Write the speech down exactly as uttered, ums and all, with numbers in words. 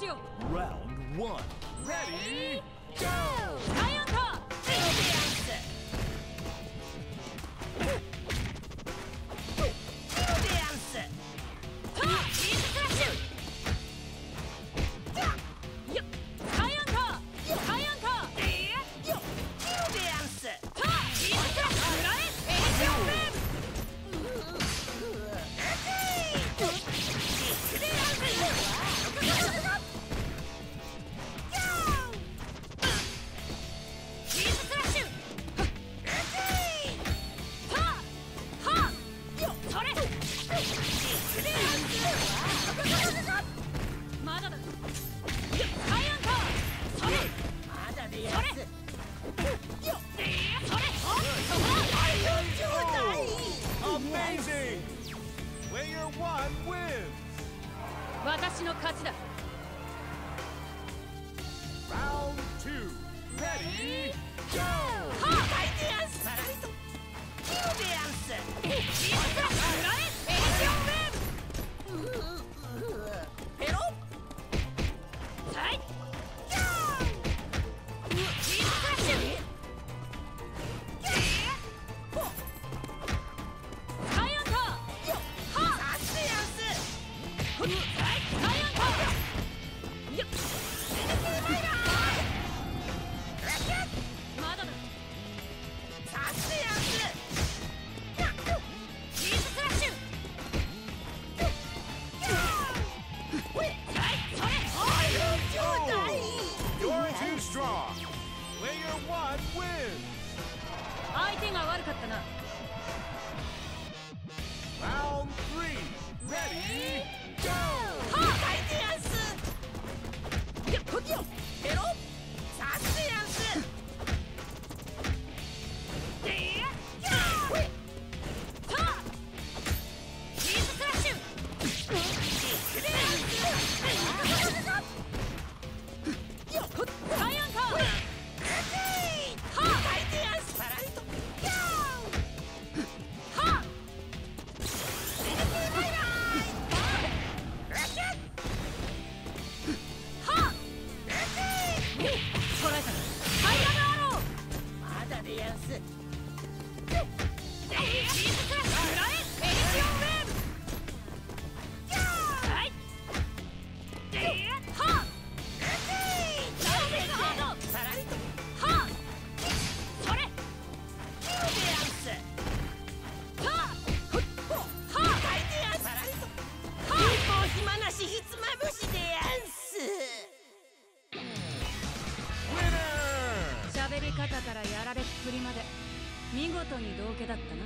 ちよ。 Round one. Ready? Go! ライオンとエロディアンス。私の勝ちだ。Round two, ready, go! ハーバイディアンス、キューディアンス、キースラッシュ、ライエーションベーム。相手が悪かったな。Round three, ready, go! ハーバイディアンス。いや、時よ。エロ。サスディアンス。ディア。キャー。ター。チーズクラッシュ。ディアンス。よ。ライオンカー。喋り方からやられっぷりまで見事に道化だったな。